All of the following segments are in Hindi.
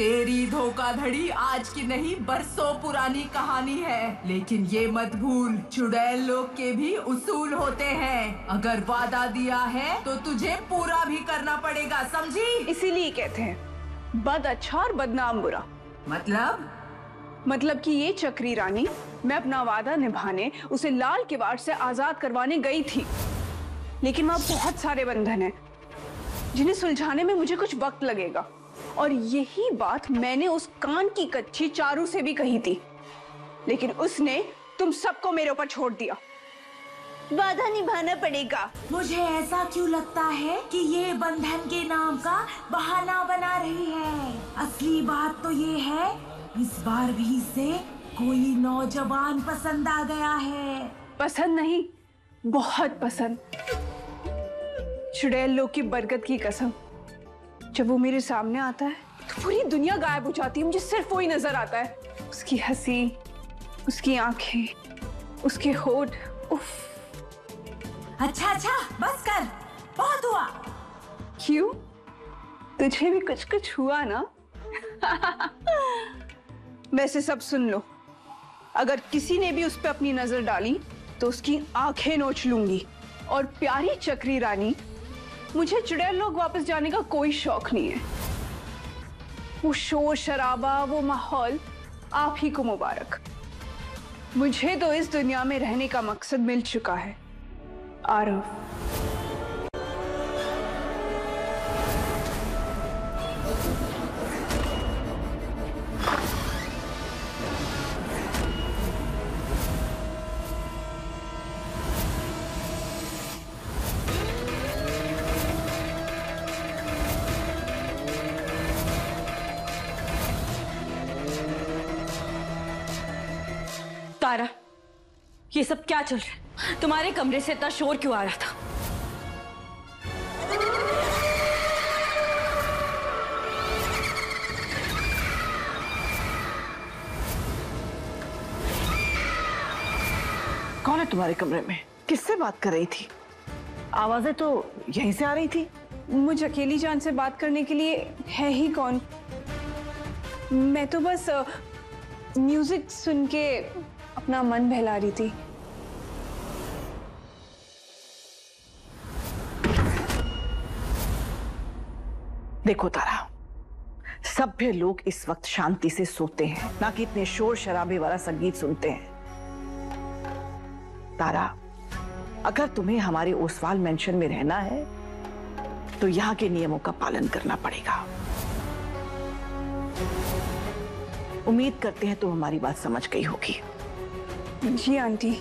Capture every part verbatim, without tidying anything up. तेरी धोखाधड़ी आज की नहीं बरसों पुरानी कहानी है, लेकिन ये मत भूल चुड़ैल लोग के भी उसूल होते हैं। अगर वादा दिया है तो तुझे पूरा भी करना पड़ेगा, समझी? इसीलिए कहते हैं बद अच्छा और बदनाम बुरा। मतलब मतलब कि ये चक्री रानी मैं अपना वादा निभाने उसे लाल किवाड़ से आजाद करवाने गई थी, लेकिन वहाँ बहुत सारे बंधन हैं जिन्हें सुलझाने में मुझे कुछ वक्त लगेगा, और यही बात मैंने उस कान की कच्ची चारू से भी कही थी, लेकिन उसने तुम सबको मेरे ऊपर छोड़ दिया। वादा निभाना पड़ेगा। मुझे ऐसा क्यों लगता है कि ये बंधन के नाम का बहाना बना रही है? असली बात तो ये है इस बार भी इसे कोई नौजवान पसंद आ गया है। पसंद नहीं, बहुत पसंद। चुड़ैल लोग की बरगद की कसम, जब वो मेरे सामने आता है तो पूरी दुनिया गायब हो जाती है। मुझे सिर्फ वही नजर आता है, उसकी हंसी, उसकी आंखें, उसके होठ। उफ। अच्छा अच्छा बस कर, बहुत हुआ। क्यों, तुझे भी कुछ कुछ हुआ ना? वैसे सब सुन लो, अगर किसी ने भी उस पर अपनी नजर डाली तो उसकी आंखें नोच लूंगी। और प्यारी चक्री रानी, मुझे चुड़ैल लोग वापस जाने का कोई शौक नहीं है। वो शोर शराबा, वो माहौल आप ही को मुबारक। मुझे तो इस दुनिया में रहने का मकसद मिल चुका है। आरव, तारा, ये सब क्या चल रहा है? तुम्हारे कमरे से इतना शोर क्यों आ रहा था? कौन है तुम्हारे कमरे में? किससे बात कर रही थी? आवाजें तो यहीं से आ रही थी। मुझे अकेली जान से बात करने के लिए है ही कौन? मैं तो बस म्यूजिक सुन के अपना मन बहला रही थी। देखो तारा, सभ्य लोग इस वक्त शांति से सोते हैं, ना कि इतने शोर शराबे वाला संगीत सुनते हैं। तारा, अगर तुम्हें हमारे ओसवाल मेंशन में रहना है तो यहाँ के नियमों का पालन करना पड़ेगा। उम्मीद करते हैं तुम हमारी बात समझ गई होगी। जी आंटी।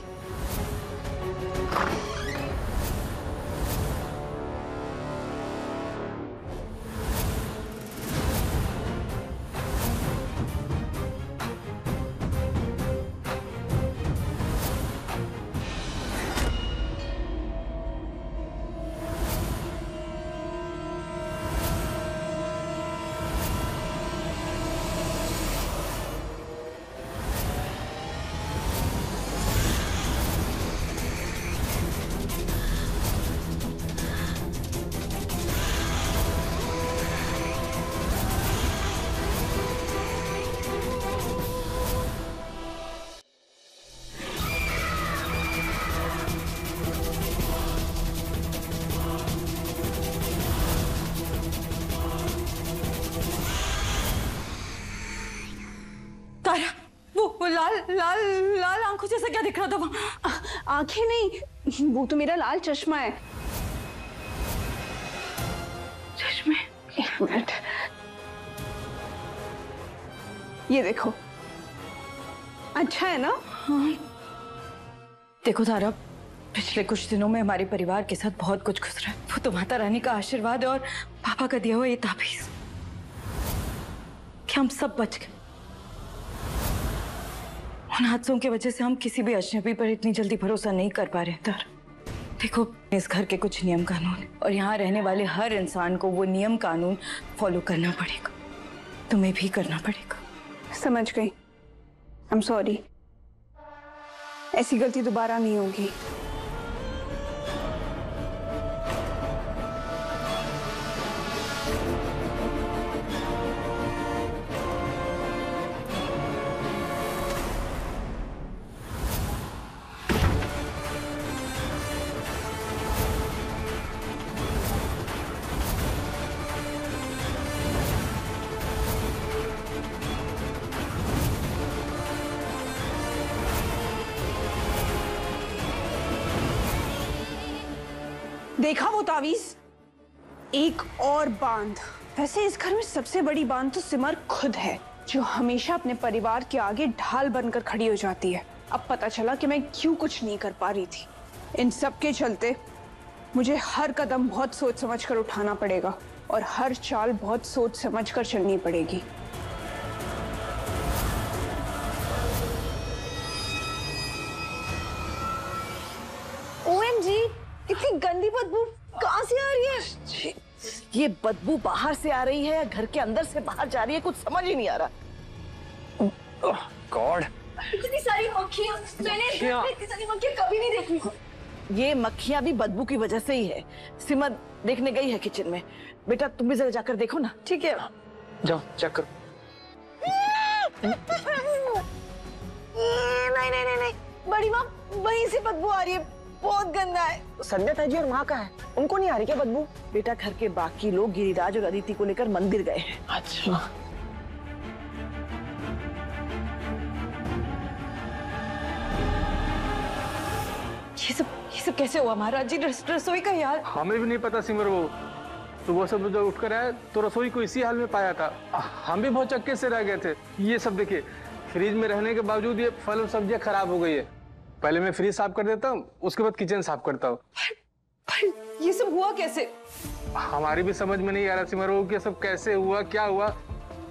तारा, वो, वो लाल लाल लाल आंखों जैसा क्या दिख रहा था वहां? आंखें नहीं, वो तो मेरा लाल चश्मा है। चश्मे, एक मिनट, ये देखो। अच्छा है ना? हाँ। देखो तारा, पिछले कुछ दिनों में हमारे परिवार के साथ बहुत कुछ गुजरा है। वो तो माता रानी का आशीर्वाद और पापा का दिया हुआ ये ताबीज, क्या हम सब बच गए। उन हादसों की वजह से हम किसी भी अजनबी पर इतनी जल्दी भरोसा नहीं कर पा रहे हैं तारा। देखो, इस घर के कुछ नियम कानून और यहाँ रहने वाले हर इंसान को वो नियम कानून फॉलो करना पड़ेगा, तुम्हें भी करना पड़ेगा। समझ गई, आई एम सॉरी, ऐसी गलती दोबारा नहीं होगी। देखा वो तावीज, एक और बांध। वैसे इस घर में सबसे बड़ी बांध तो सिमर खुद है, जो हमेशा अपने परिवार के आगे ढाल बनकर खड़ी हो जाती है। अब पता चला कि मैं क्यों कुछ नहीं कर पा रही थी। इन सब के चलते मुझे हर कदम बहुत सोच समझ कर उठाना पड़ेगा और हर चाल बहुत सोच समझ कर चलनी पड़ेगी। ओ एम जी, इतनी गंदी बदबू कहाँ से आ रही है? ये बदबू बाहर से आ रही है या घर के अंदर से बाहर जा रही है, कुछ समझ ही नहीं आ रहा। गॉड, इतनी सारी मक्खियाँ मैंने इतनी सारी मक्खियाँ कभी नहीं देखी। ये मक्खियाँ भी बदबू की वजह से ही है। सिमर देखने गई है किचन में। बेटा तुम भी जरा जाकर देखो ना। ठीक है, जाओ चेक करो। नहीं नहीं नहीं, बड़ी माँ वहीं से बदबू आ रही है, बहुत गंदा है। संध्या ताजी और माँ का है, उनको नहीं आ रही क्या बदबू? बेटा घर के बाकी लोग गिरिराज और अदिति को लेकर मंदिर गए हैं। अच्छा, ये सब ये सब कैसे हुआ महाराज जी? रसोई का यार हमें भी नहीं पता सिमर। वो सुबह सब जब उठकर आया तो रसोई को इसी हाल में पाया था। हम भी बहुत चक्के से रह गए थे। ये सब देखिए, फ्रिज में रहने के बावजूद ये फल और सब्जियाँ खराब हो गई है। पहले मैं फ्रिज साफ कर देता हूँ, उसके बाद किचन साफ करता हूँ। ये सब हुआ कैसे? हमारी भी समझ में नहीं आ रहा सिमर बहू, ये सब कैसे हुआ, क्या हुआ,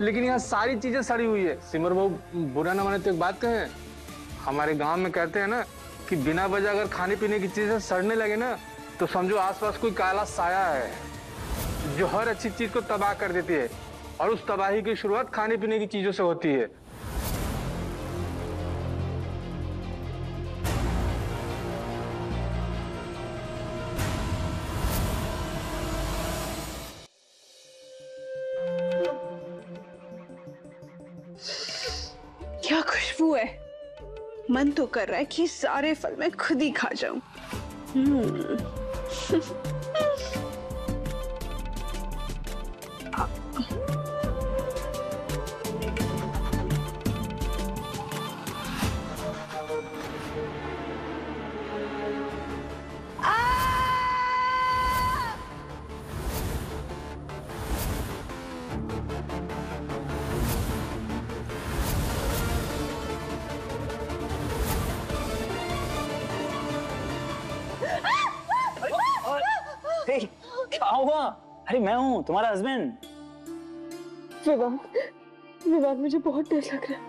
लेकिन यहाँ सारी चीजें सड़ी हुई है। सिमर बहू बुरा ना माने तो एक बात कहें, हमारे गांव में कहते हैं ना कि बिना वजह अगर खाने पीने की चीजें सड़ने लगे ना तो समझो आसपास कोई काला साया है जो हर अच्छी चीज को तबाह कर देती है, और उस तबाही की शुरुआत खाने पीने की चीजों से होती है। क्या खुशबू है, मन तो कर रहा है कि सारे फल मैं खुद ही खा जाऊं। क्या हुआ? अरे मैं हूँ तुम्हारा हस्बैंड। विवान, विवान मुझे बहुत डर लग रहा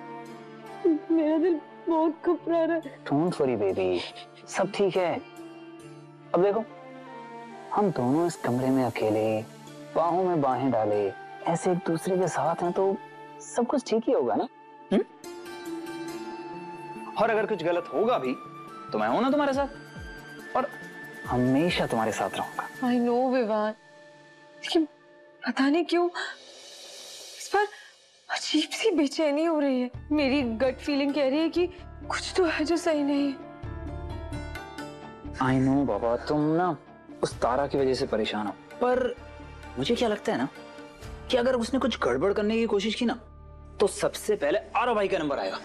है, मेरा दिल बहुत घबरा रहा है। डोंट वरी बेबी, सब ठीक है। अब देखो, हम दोनों इस कमरे में अकेले, बाहों में बाहें डाले, ऐसे एक दूसरे के साथ हैं तो सब कुछ ठीक ही होगा ना? हुँ? और अगर कुछ गलत होगा भी तो मैं हूँ ना तुम्हारे साथ, और हमेशा तुम्हारे साथ रहूंगा। आई नो विवान, लेकिन पता नहीं क्यों इस पर अजीब सी बेचैनी हो रही है। मेरी गट फीलिंग कह रही है कि कुछ तो है जो सही नहीं है। आई नो बाबा, तुम ना उस तारा की वजह से परेशान हो, पर मुझे क्या लगता है ना कि अगर उसने कुछ गड़बड़ करने की कोशिश की ना तो सबसे पहले आरो भाई का नंबर आएगा।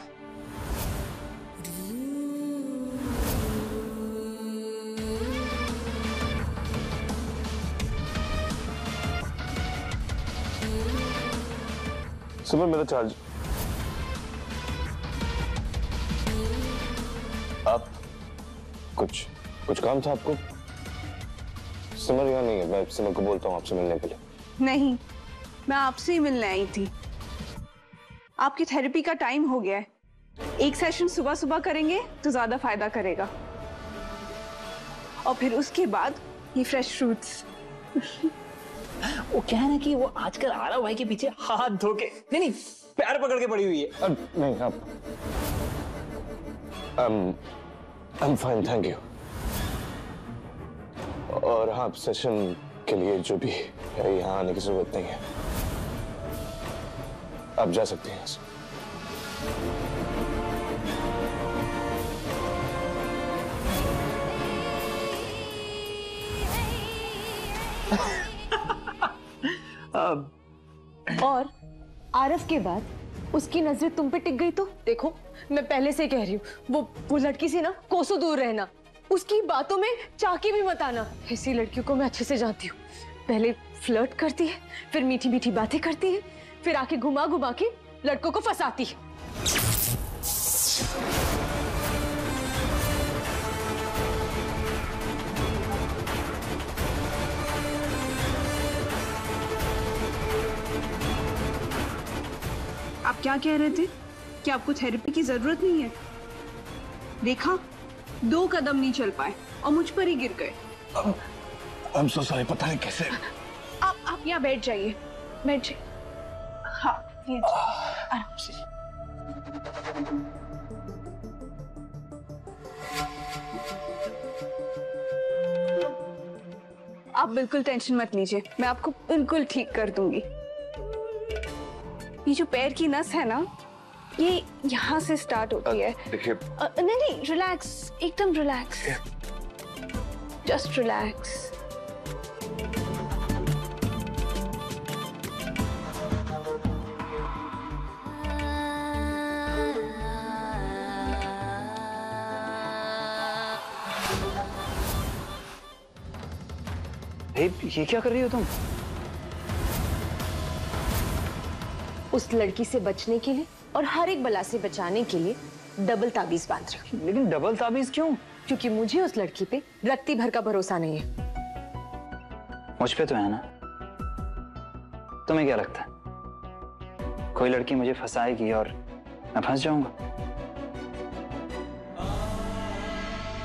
सुबह मेरा चार्ज आप कुछ कुछ काम था आपको? सिमर यहाँ नहीं है, मैं सिमर को बोलता हूँ आपसे मिलने के लिए। नहीं, मैं आपसे ही मिलने आई थी। आपकी थेरेपी का टाइम हो गया है, एक सेशन सुबह सुबह करेंगे तो ज्यादा फायदा करेगा, और फिर उसके बाद ये फ्रेश फ्रूट्स। वो क्या है ना कि वो आजकल आरा भाई के पीछे हाथ धो के नहीं नहीं पैर पकड़ के पड़ी हुई है। uh, नहीं आप I am fine thank you. और हाँ, सेशन के लिए जो भी यहाँ आने की जरूरत नहीं है, आप जा सकते हैं। और आरफ के बाद उसकी नजरें तुम पे टिक गई तो देखो, मैं पहले से कह रही हूँ, वो वो लड़की से ना कोसों दूर रहना। उसकी बातों में चाकी भी मत आना। ऐसी लड़कियों को मैं अच्छे से जानती हूँ, पहले फ्लर्ट करती है, फिर मीठी मीठी बातें करती है, फिर आके घुमा घुमा के लड़कों को फंसाती है। आप क्या कह रहे थे कि आपको थेरेपी की जरूरत नहीं है? देखा, दो कदम नहीं चल पाए और मुझ पर ही गिर गए। I'm so sorry, पता नहीं कैसे। आप आप यहाँ बैठ जाइए, बैठ जाइए। हाँ, ये आराम से। आप बिल्कुल टेंशन मत लीजिए, मैं आपको बिल्कुल ठीक कर दूंगी। ये जो पैर की नस है ना, ये यहाँ से स्टार्ट होती है। देखिए, नहीं नहीं, रिलैक्स, एकदम रिलैक्स, जस्ट रिलैक्स। ये क्या कर रही हो तुम? उस लड़की से बचने के लिए और हर एक बला से बचाने के लिए डबल ताबीज बांध रही हूँ। लेकिन डबल ताबीज क्यों? क्योंकि मुझे उस लड़की पे रत्ती भर का भरोसा नहीं है। मुझ पे तो है ना। तुम्हें क्या लगता है कोई लड़की मुझे फंसाएगी और मैं फंस जाऊंगा?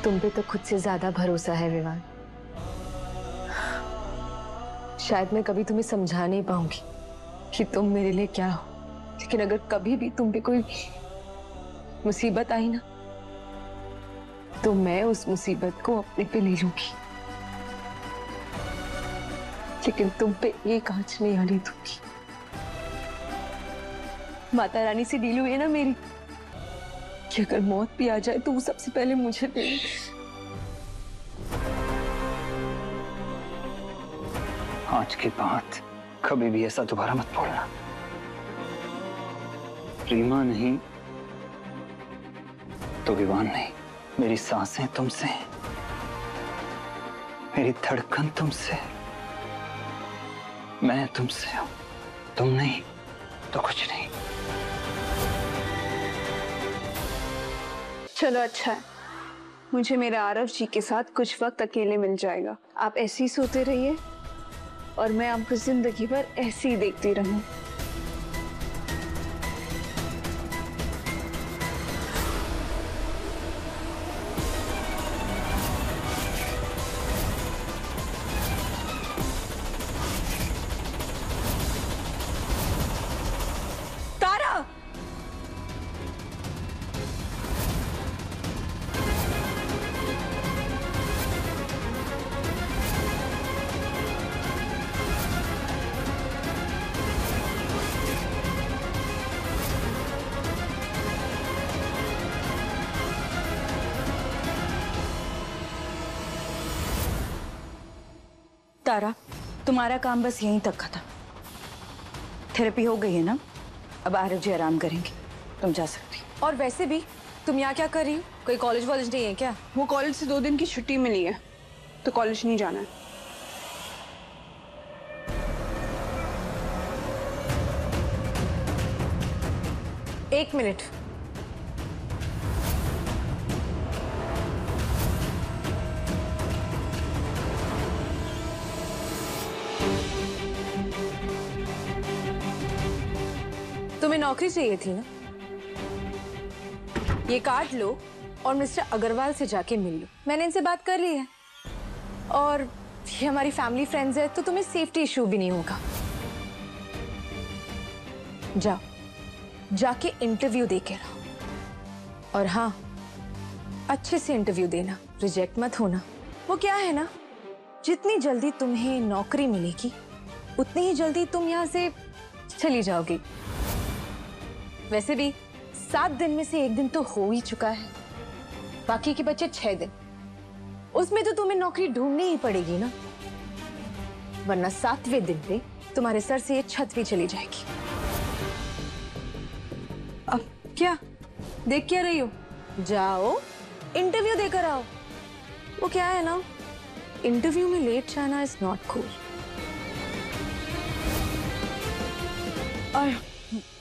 तुम पे तो खुद से ज्यादा भरोसा है विवान। शायद मैं कभी तुम्हें समझा नहीं पाऊंगी कि तुम मेरे लिए क्या हो, लेकिन अगर कभी भी तुम पे कोई मुसीबत आई ना, तो मैं उस मुसीबत को अपने पे ले लूंगी, लेकिन तुम पे एक आंच नहीं आने दूंगी। माता रानी से डील हुई है ना मेरी, कि अगर मौत भी आ जाए तो वो सबसे पहले मुझे दे। आज के बाद कभी भी ऐसा दोबारा मत बोलना। रीमा नहीं तो विवान नहीं, मेरी सांसें तुमसे, मेरी धड़कन तुमसे, मैं तुमसे हूं। तुम नहीं तो कुछ नहीं। चलो अच्छा है, मुझे मेरे आरव जी के साथ कुछ वक्त अकेले मिल जाएगा। आप ऐसे ही सोते रहिए और मैं आपको जिंदगी भर ऐसे ही देखती रहूं। तारा, तुम्हारा काम बस यहीं तक का था। थेरेपी हो गई है ना, अब आरव जी आराम करेंगे, तुम जा सकती हो। और वैसे भी तुम यहाँ क्या कर रही हो? कोई कॉलेज वॉलेज नहीं है क्या? वो कॉलेज से दो दिन की छुट्टी मिली है, तो कॉलेज नहीं जाना है। एक मिनट, तुम्हें नौकरी चाहिए थी ना, ये कार्ड लो और मिस्टर अग्रवाल से जाके मिल लो। मैंने इनसे बात कर ली है और ये हमारी फैमिली फ्रेंड्स है, तो तुम्हें सेफ्टी इशू भी नहीं होगा। जाओ, जाके इंटरव्यू दे के रहो, और हाँ, अच्छे से इंटरव्यू देना, रिजेक्ट मत होना। वो क्या है ना, जितनी जल्दी तुम्हें नौकरी मिलेगी उतनी ही जल्दी तुम यहाँ से चली जाओगी। वैसे भी सात दिन में से एक दिन तो हो ही चुका है, बाकी के बचे छह दिन, उसमें तो तुम्हें नौकरी ढूंढनी ही पड़ेगी ना, वरना सातवें दिन पे तुम्हारे सर से ये छत भी चली जाएगी। अब क्या देख क्या रही हो? जाओ इंटरव्यू देकर आओ, वो क्या है ना, इंटरव्यू में लेट जाना इज नॉट कूल। और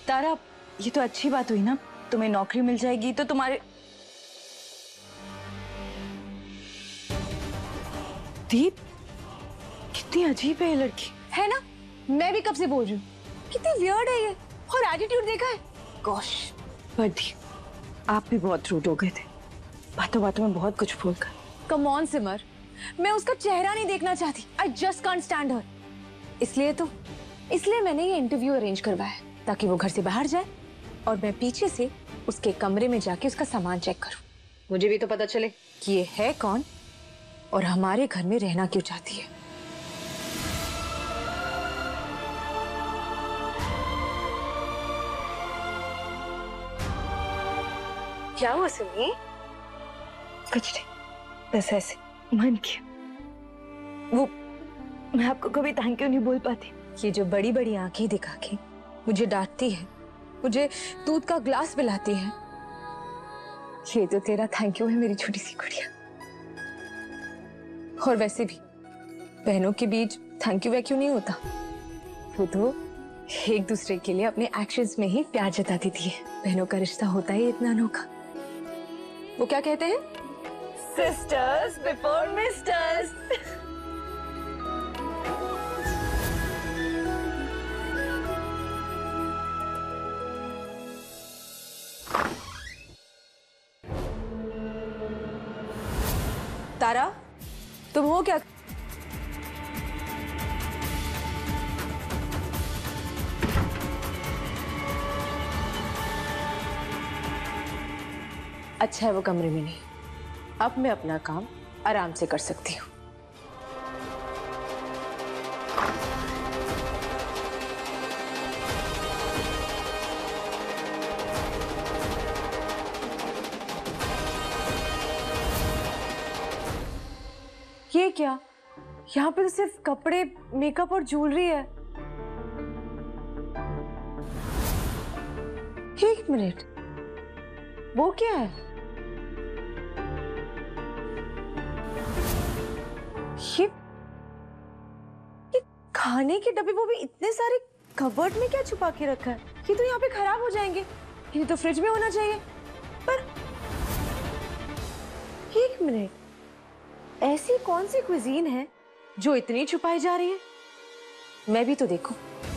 तारा, ये तो अच्छी बात हुई ना, तुम्हें नौकरी मिल जाएगी तो तुम्हारे दीप। कितनी अजीब है ये लड़की, है ना? मैं भी कब से बोल रही हूँ, कितनी वियर्ड है ये। और एटीट्यूड देखा है, गॉश। पर दीप, आप भी बहुत रूड हो गए थे, बातों बातों में बहुत कुछ बोल कर। कम ऑन सिमर, मैं उसका चेहरा नहीं देखना चाहती। I just can't stand her. इसलिए तो इसलिए मैंने ये इंटरव्यू अरेंज करवाया है, ताकि वो घर से बाहर जाए और मैं पीछे से उसके कमरे में जाके उसका सामान चेक करूं। मुझे भी तो पता चले कि ये है कौन और हमारे घर में रहना क्यों चाहती है। क्या हुआ सुमी? कुछ नहीं, बस ऐसे मन किया। वो मैं आपको कभी थैंक यू नहीं बोल पाती। ये जो बड़ी बड़ी आंखें दिखा के मुझे डांटती है, मुझे दूध का ग्लास पिलाती है, ये तो तेरा थैंक यू है मेरी छोटी सी गुड़िया। और वैसे भी बहनों के बीच थैंक यू वैक्यू नहीं होता, वो तो एक दूसरे के लिए अपने एक्शंस में ही प्यार जता देती है। बहनों का रिश्ता होता ही इतना अनोखा। वो क्या कहते हैं, Sisters before misters. तारा, तुम हो क्या? अच्छा है वो कमरे में नहीं, अब मैं अपना काम आराम से कर सकती हूँ। ये क्या, यहाँ पे तो सिर्फ कपड़े, मेकअप और ज्वेलरी है। एक मिनट, वो क्या है? ये, ये खाने के डब्बे, वो भी इतने सारे कवर्ड में क्या छुपा के रखा है? ये तो यहाँ पे खराब हो जाएंगे, ये तो फ्रिज में होना चाहिए। पर एक मिनट, ऐसी कौन सी क्विजीन है जो इतनी छुपाई जा रही है? मैं भी तो देखूं।